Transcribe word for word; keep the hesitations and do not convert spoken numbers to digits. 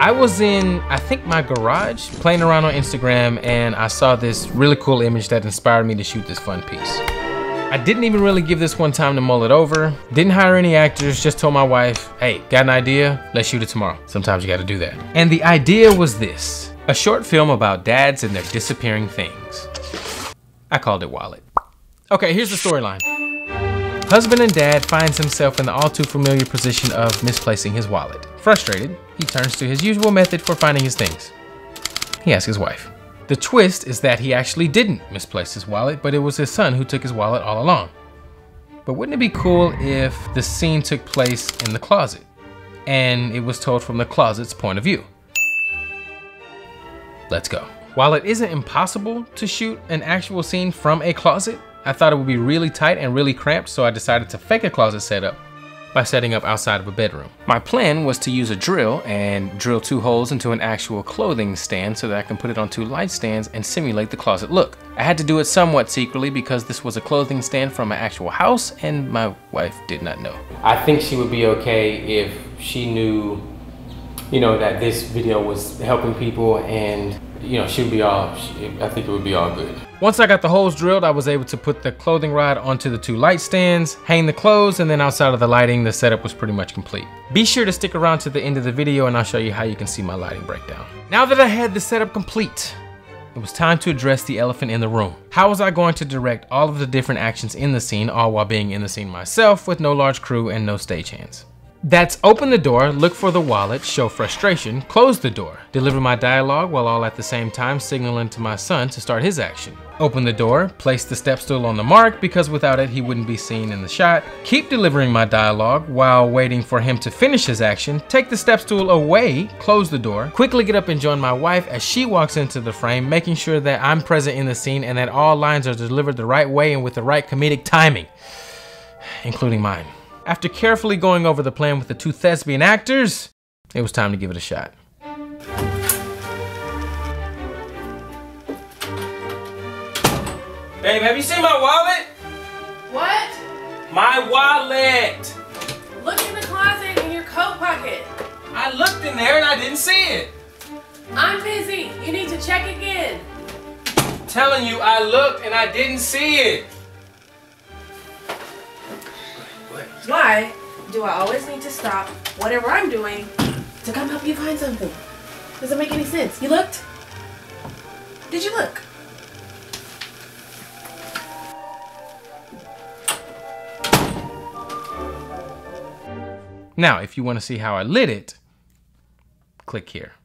I was in, I think, my garage playing around on Instagram, and I saw this really cool image that inspired me to shoot this fun piece. I didn't even really give this one time to mull it over. Didn't hire any actors, just told my wife, hey, got an idea? Let's shoot it tomorrow. Sometimes you gotta do that. And the idea was this, a short film about dads and their disappearing things. I called it Wallet. Okay, here's the storyline. Husband and dad finds himself in the all too familiar position of misplacing his wallet. Frustrated, he turns to his usual method for finding his things. He asks his wife. The twist is that he actually didn't misplace his wallet, but it was his son who took his wallet all along. But wouldn't it be cool if the scene took place in the closet and it was told from the closet's point of view? Let's go. While it isn't impossible to shoot an actual scene from a closet, I thought it would be really tight and really cramped, so I decided to fake a closet setup by setting up outside of a bedroom. My plan was to use a drill and drill two holes into an actual clothing stand so that I can put it on two light stands and simulate the closet look. I had to do it somewhat secretly because this was a clothing stand from my actual house and my wife did not know. I think she would be okay if she knew, you know, that this video was helping people, and you know, she'd be all, she, I think it would be all good. Once I got the holes drilled, I was able to put the clothing rod onto the two light stands, hang the clothes, and then outside of the lighting, the setup was pretty much complete. Be sure to stick around to the end of the video and I'll show you how you can see my lighting breakdown. Now that I had the setup complete, it was time to address the elephant in the room. How was I going to direct all of the different actions in the scene, all while being in the scene myself with no large crew and no stagehands? That's open the door, look for the wallet, show frustration, close the door, deliver my dialogue while all at the same time signaling to my son to start his action. Open the door, place the step stool on the mark because without it he wouldn't be seen in the shot. Keep delivering my dialogue while waiting for him to finish his action. Take the step stool away, close the door, quickly get up and join my wife as she walks into the frame, making sure that I'm present in the scene and that all lines are delivered the right way and with the right comedic timing, including mine. After carefully going over the plan with the two thespian actors, it was time to give it a shot. Babe, have you seen my wallet? What? My wallet! Look in the closet in your coat pocket. I looked in there and I didn't see it. I'm busy. You need to check again. I'm telling you, I looked and I didn't see it. Why do I always need to stop whatever I'm doing to come help you find something? Doesn't make any sense. You looked? Did you look? Now, if you want to see how I lit it, click here.